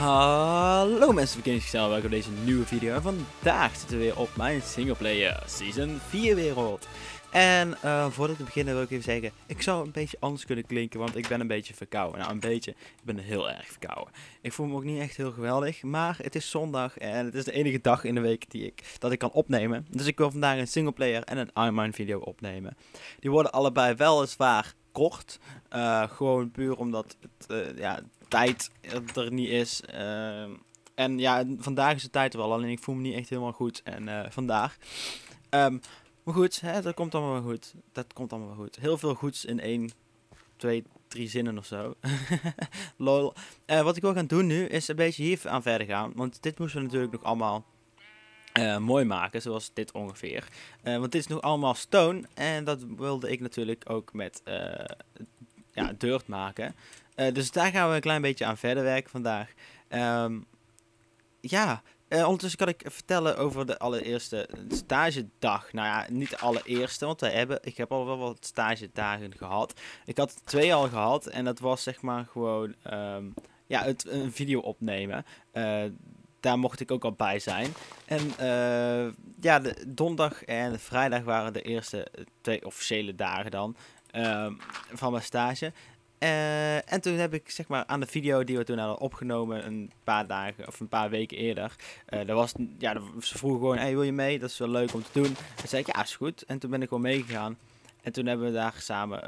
Hallo mensen van Kennis.nl, welkom op deze nieuwe video. En vandaag zitten we weer op mijn singleplayer Season 4 wereld. En voordat we beginnen wil ik even zeggen, ik zou een beetje anders kunnen klinken, want ik ben een beetje verkouden. Nou, een beetje, ik ben heel erg verkouden. Ik voel me ook niet echt heel geweldig, maar het is zondag en het is de enige dag in de week dat ik kan opnemen. Dus ik wil vandaag een singleplayer en een iMine video opnemen. Die worden allebei weliswaar kort, gewoon puur omdat het, ja, tijd er niet is. En ja, vandaag is de tijd wel, alleen ik voel me niet echt helemaal goed. En vandaag. Maar goed, hè, dat komt allemaal wel goed. Dat komt allemaal wel goed. Heel veel goeds in 1, 2, 3 zinnen of zo. Lol. Wat ik wil gaan doen nu is een beetje hier aan verder gaan. Want dit moesten we natuurlijk nog allemaal mooi maken, zoals dit ongeveer. Want dit is nog allemaal stone. En dat wilde ik natuurlijk ook met ja, dirt maken. Dus daar gaan we een klein beetje aan verder werken vandaag. Ja, ondertussen kan ik vertellen over de allereerste stagedag. Nou ja, niet de allereerste, want ik heb al wel wat stagedagen gehad. Ik had 2 al gehad en dat was zeg maar gewoon ja, een video opnemen. Daar mocht ik ook al bij zijn. En ja, de donderdag en de vrijdag waren de eerste 2 officiële dagen dan van mijn stage. En toen heb ik zeg maar aan de video die we toen hadden opgenomen een paar dagen of een paar weken eerder. Ze vroegen gewoon, hey, wil je mee? Dat is wel leuk om te doen. En zei ik, ja, is goed. En toen ben ik gewoon meegegaan. En toen hebben we daar samen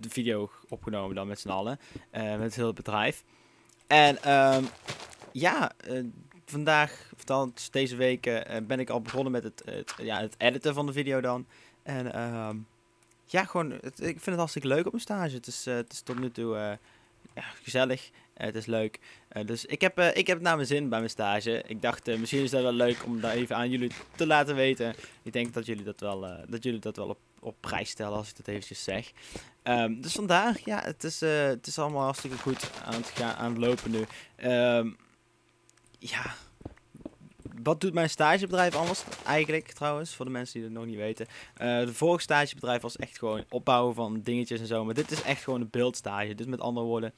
de video opgenomen dan met z'n allen. Met heel het bedrijf. En ja, vandaag, althans deze week, ben ik al begonnen met het editen van de video dan. En ja, gewoon, ik vind het hartstikke leuk op mijn stage. Het is tot nu toe ja, gezellig. Het is leuk. Dus ik heb het naar mijn zin bij mijn stage. Ik dacht, misschien is dat wel leuk om dat even aan jullie te laten weten. Ik denk dat jullie dat wel op prijs stellen als ik dat eventjes zeg. Dus vandaag, ja, het is allemaal hartstikke goed aan het lopen nu. Ja. Wat doet mijn stagebedrijf anders eigenlijk trouwens, voor de mensen die het nog niet weten. De vorige stagebedrijf was echt gewoon opbouwen van dingetjes en zo. Maar dit is echt gewoon een beeldstage. Dus met andere woorden,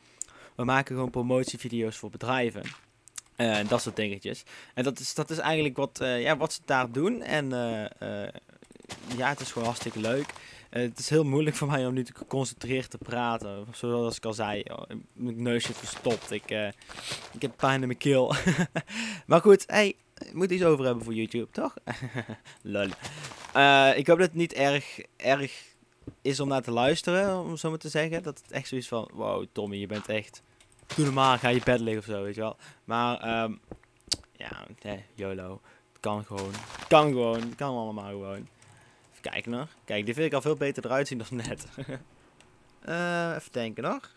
we maken gewoon promotievideo's voor bedrijven. En dat soort dingetjes. En dat is eigenlijk wat ze daar doen. En ja, het is gewoon hartstikke leuk. Het is heel moeilijk voor mij om nu te geconcentreerd te praten. Zoals ik al zei, mijn neus zit verstopt. Ik heb pijn in mijn keel. Maar goed, hey. Ik moet iets over hebben voor YouTube, toch? Lol. Ik hoop dat het niet erg is om naar te luisteren, om zo maar te zeggen. Dat het echt zoiets van, wow, Tommy, je bent echt... Doe normaal, ga je bed liggen of zo, weet je wel. Maar, ja, YOLO. Het kan gewoon. Het kan gewoon. Het kan allemaal gewoon. Even kijken nog. Kijk, die vind ik al veel beter eruit zien dan net. Even denken nog.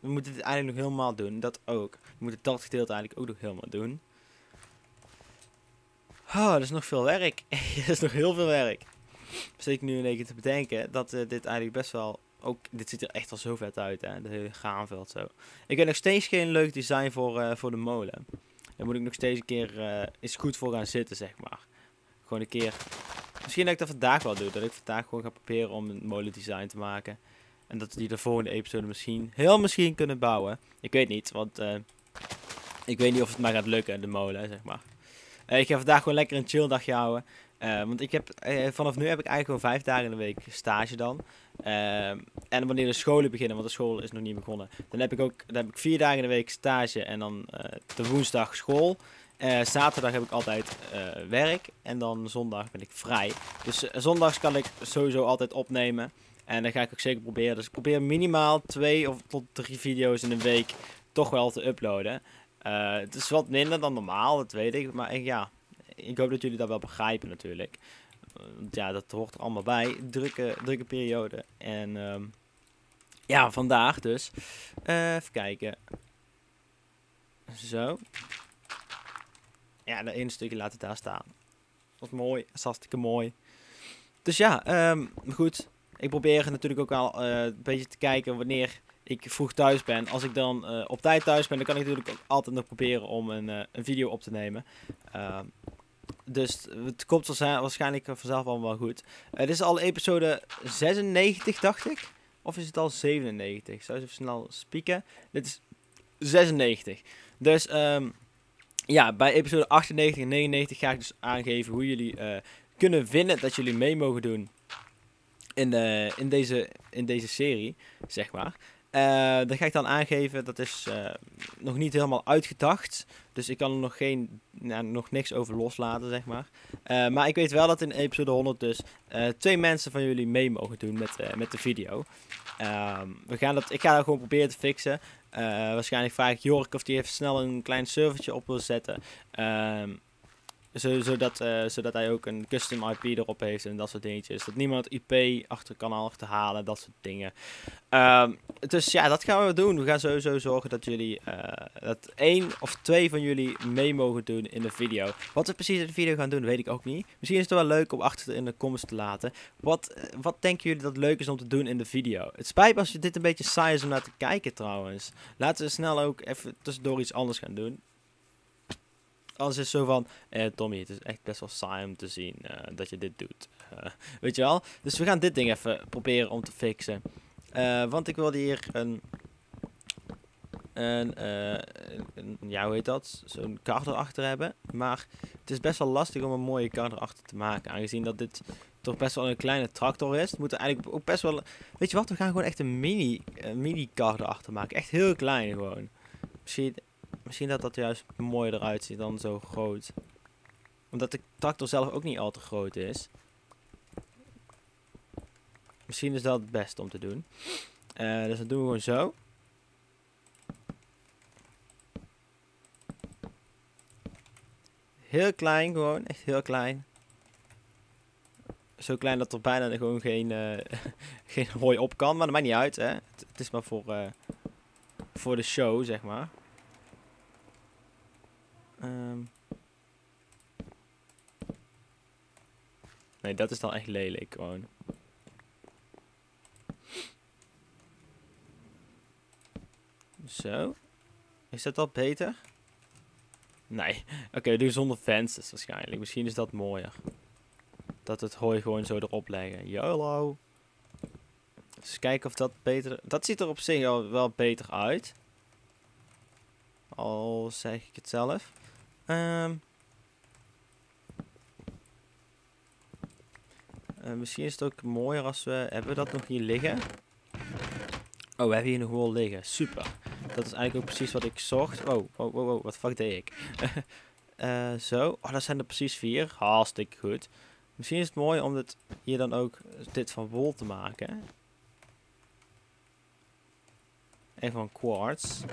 We moeten dit eigenlijk nog helemaal doen, dat ook. We moeten dat gedeelte eigenlijk ook nog helemaal doen. Oh, dat is nog veel werk. Dat is nog heel veel werk. Zit ik nu in één keer te bedenken dat dit eigenlijk best wel... Ook, dit ziet er echt al zo vet uit, hè. De hele graanveld zo. Ik heb nog steeds geen leuk design voor de molen. Daar moet ik nog steeds een keer eens goed voor gaan zitten, zeg maar. Gewoon een keer... Misschien dat ik dat vandaag wel doe. Dat ik vandaag gewoon ga proberen om een molendesign te maken. En dat we die de volgende episode misschien... Heel misschien kunnen bouwen. Ik weet niet, want... ik weet niet of het maar gaat lukken, de molen, zeg maar. Ik ga vandaag gewoon lekker een chill dagje houden. Want ik heb, vanaf nu heb ik eigenlijk gewoon 5 dagen in de week stage dan. En wanneer de scholen beginnen, want de school is nog niet begonnen. Dan heb ik 4 dagen in de week stage en dan de woensdag school. Zaterdag heb ik altijd werk. En dan zondag ben ik vrij. Dus zondags kan ik sowieso altijd opnemen. En dat ga ik ook zeker proberen. Dus ik probeer minimaal 2 of tot 3 video's in de week toch wel te uploaden. Het is wat minder dan normaal, dat weet ik. Maar ja, ik hoop dat jullie dat wel begrijpen natuurlijk. Ja, dat hoort er allemaal bij. Drukke periode. En ja, vandaag dus. Even kijken. Zo. Ja, dat ene stukje laat het daar staan. Dat is mooi. Dat is hartstikke mooi. Dus ja, goed. Ik probeer natuurlijk ook al een beetje te kijken wanneer... ik vroeg thuis ben. Als ik dan op tijd thuis ben, dan kan ik natuurlijk ook altijd nog proberen om een video op te nemen. Dus het komt waarschijnlijk vanzelf allemaal wel goed. Dit is al episode 96, dacht ik. Of is het al 97? Zou je even snel spieken? Dit is 96. Dus ja, bij episode 98 en 99 ga ik dus aangeven hoe jullie kunnen winnen. Dat jullie mee mogen doen in deze serie, zeg maar. Dat ga ik dan aangeven. Dat is nog niet helemaal uitgedacht. Dus ik kan er nog, nog niks over loslaten, zeg maar. Maar ik weet wel dat in episode 100 dus 2 mensen van jullie mee mogen doen met de video. Ik ga dat gewoon proberen te fixen. Waarschijnlijk vraag ik Jork of die even snel een klein servertje op wil zetten. Zodat hij ook een custom IP erop heeft en dat soort dingetjes. Dat niemand IP kan achterhalen, dat soort dingen. Dus ja, dat gaan we doen. We gaan sowieso zorgen dat jullie, dat 1 of 2 van jullie mee mogen doen in de video. Wat we precies in de video gaan doen, weet ik ook niet. Misschien is het wel leuk om achter in de comments te laten. Wat denken jullie dat leuk is om te doen in de video? Het spijt me als je dit een beetje saai is om naar te kijken trouwens. Laten we snel ook even tussendoor iets anders gaan doen. Anders is het zo van, Tommy, het is echt best wel saai om te zien dat je dit doet. Weet je wel? Dus we gaan dit ding even proberen om te fixen. Want ik wilde hier ja, hoe heet dat? Zo'n kar erachter hebben. Maar het is best wel lastig om een mooie kar erachter te maken. Aangezien dat dit toch best wel een kleine tractor is. Het moet er eigenlijk ook best wel... Weet je wat? We gaan gewoon echt een mini kar erachter maken. Echt heel klein gewoon. Misschien dat dat juist mooier eruit ziet dan zo groot. Omdat de tractor zelf ook niet al te groot is. Misschien is dat het beste om te doen. Dus dat doen we gewoon zo. Heel klein gewoon. Echt heel klein. Zo klein dat er bijna gewoon geen hooi op kan. Maar dat maakt niet uit, hè. Het is maar voor de show, zeg maar. Nee, dat is dan echt lelijk gewoon. Zo. Is dat al beter? Nee. Oké, doe zonder vensters waarschijnlijk. Misschien is dat mooier. Dat het hooi gewoon zo erop leggen. YOLO. Dus kijken of dat beter... Dat ziet er op zich al wel beter uit. Al zeg ik het zelf. Misschien is het ook mooier als we... Hebben we dat nog hier liggen? Oh, we hebben hier nog wel liggen. Super. Dat is eigenlijk ook precies wat ik zocht. Oh, oh, oh, oh. Wat fuck deed ik? Zo. Oh, dat zijn er precies 4. Hartstikke goed. Misschien is het mooi om dit hier dan ook dit van wol te maken. En van quartz.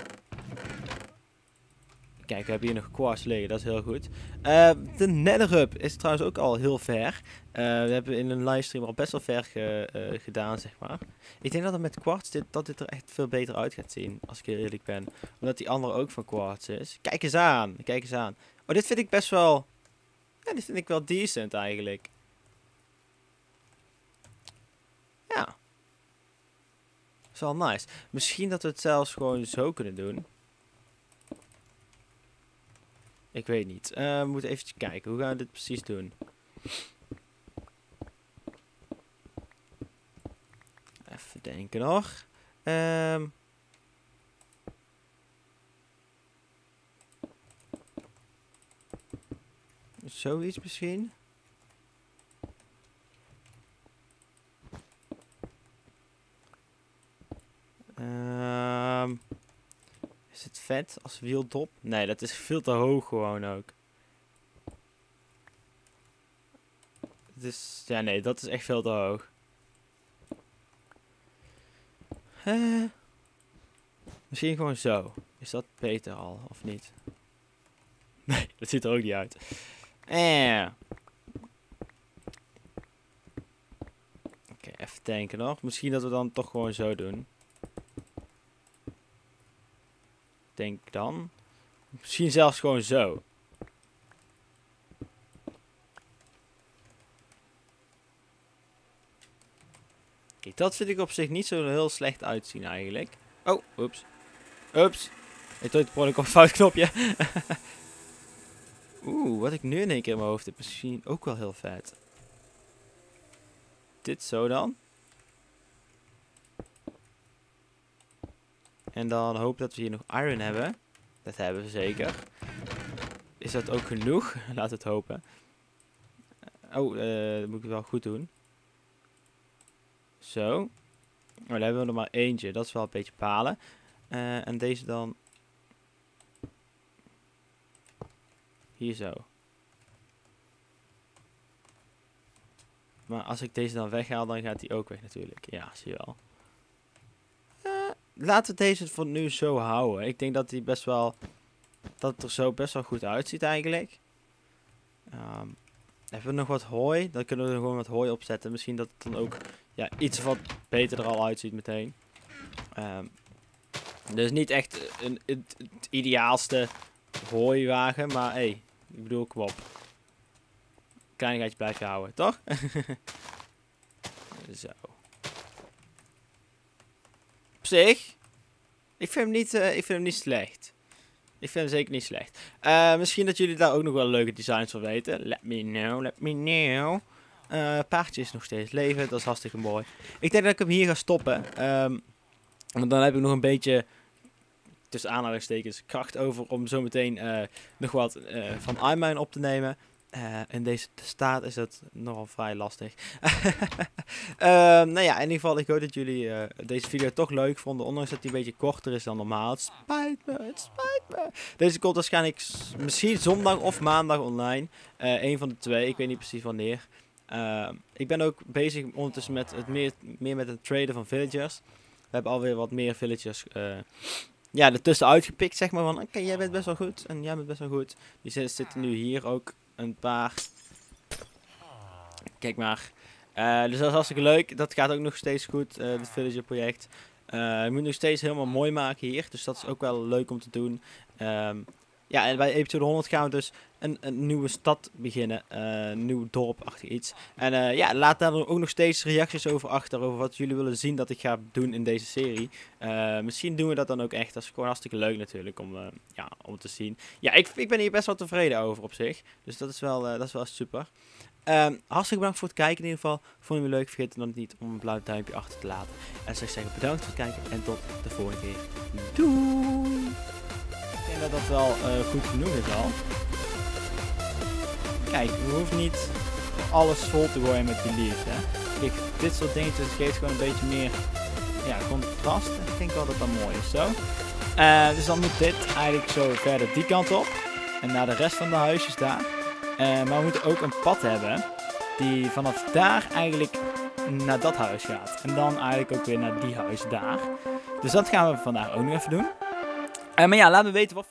Kijk, we hebben hier nog quartz liggen, dat is heel goed. De netherhub is trouwens ook al heel ver. We hebben in een livestream al best wel ver gedaan, zeg maar. Ik denk dat het met quartz dit er echt veel beter uit gaat zien, als ik heel eerlijk ben. Omdat die andere ook van quartz is. Kijk eens aan, kijk eens aan. Oh, dit vind ik best wel... Ja, dit vind ik wel decent eigenlijk. Ja. Dat is wel nice. Misschien dat we het zelfs gewoon zo kunnen doen. Ik weet niet. We moeten even kijken. Hoe gaan we dit precies doen? Even denken nog. Zoiets misschien? Is het vet als wieldop? Nee, dat is veel te hoog gewoon ook. Dus, ja nee, dat is echt veel te hoog. Misschien gewoon zo. Is dat beter al, of niet? Nee, dat ziet er ook niet uit. Oké, even denken nog. Misschien dat we dan toch gewoon zo doen. Denk dan. Misschien zelfs gewoon zo. Kijk, dat vind ik op zich niet zo heel slecht uitzien eigenlijk. Oh, oeps. Oeps. Ik drukte per ongeluk op een fout knopje. Oeh, wat ik nu in één keer in mijn hoofd heb, misschien ook wel heel vet. Dit zo dan. En dan hoop dat we hier nog iron hebben. Dat hebben we zeker. Is dat ook genoeg? Laat het hopen. Oh, dat moet ik wel goed doen. Zo. Oh, daar hebben we er maar eentje. Dat is wel een beetje palen. En deze dan... Hier zo. Maar als ik deze dan weghaal, dan gaat die ook weg natuurlijk. Ja, zie je wel. Laten we deze voor nu zo houden. Ik denk dat die best wel... Dat het er zo best wel goed uitziet eigenlijk. Hebben we nog wat hooi? Dan kunnen we er gewoon wat hooi op zetten. Misschien dat het dan ook ja, iets wat beter er al uitziet meteen. Dus niet echt het ideaalste hooiwagen. Maar hé, ik bedoel, kom op. Kleinigheidje blijf je houden, toch? Zo. Op zich, ik vind hem niet slecht. Ik vind hem zeker niet slecht. Misschien dat jullie daar ook nog wel leuke designs van weten. Let me know, let me know. Paardje is nog steeds leven. Dat is hartstikke mooi. Ik denk dat ik hem hier ga stoppen. Want dan heb ik nog een beetje... tussen aanhalingstekens kracht over om zo meteen nog wat van iMine op te nemen. In deze staat is dat nogal vrij lastig. Nou ja, in ieder geval, ik hoop dat jullie deze video toch leuk vonden. Ondanks dat die een beetje korter is dan normaal. Het spijt me, het spijt me. Deze komt waarschijnlijk misschien zondag of maandag online. Eén van de twee, ik weet niet precies wanneer. Ik ben ook bezig ondertussen met het meer met het traden van villagers. We hebben alweer wat meer villagers... ja, ertussen uitgepikt, zeg maar, van oké, jij bent best wel goed en jij bent best wel goed. Die zitten nu hier ook een paar. Kijk maar. Dus dat is hartstikke leuk. Dat gaat ook nog steeds goed, het villager project. Je moet nog steeds helemaal mooi maken hier, dus dat is ook wel leuk om te doen. Ja, en bij episode 100 gaan we dus een nieuwe stad beginnen. Een nieuw dorp achter iets. En ja, laat daar ook nog steeds reacties over achter. Over wat jullie willen zien dat ik ga doen in deze serie. Misschien doen we dat dan ook echt. Dat is gewoon hartstikke leuk natuurlijk om, ja, om te zien. Ja, ik ben hier best wel tevreden over op zich. Dus dat is wel super. Hartstikke bedankt voor het kijken in ieder geval. Vond je het leuk? Vergeet dan niet om een blauw duimpje achter te laten. En zeg zeggen bedankt voor het kijken. En tot de volgende keer. Doei! Dat dat wel goed genoeg is al. Kijk, je hoeft niet alles vol te gooien met die leaves, hè. Kijk, dit soort dingetjes geeft gewoon een beetje meer ja, contrast. Ik denk wel dat dat mooi is, zo. Dus dan moet dit eigenlijk zo verder die kant op. En naar de rest van de huisjes daar. Maar we moeten ook een pad hebben die vanaf daar eigenlijk naar dat huis gaat. En dan eigenlijk ook weer naar die huis daar. Dus dat gaan we vandaag ook nog even doen. Maar ja, laat me weten wat...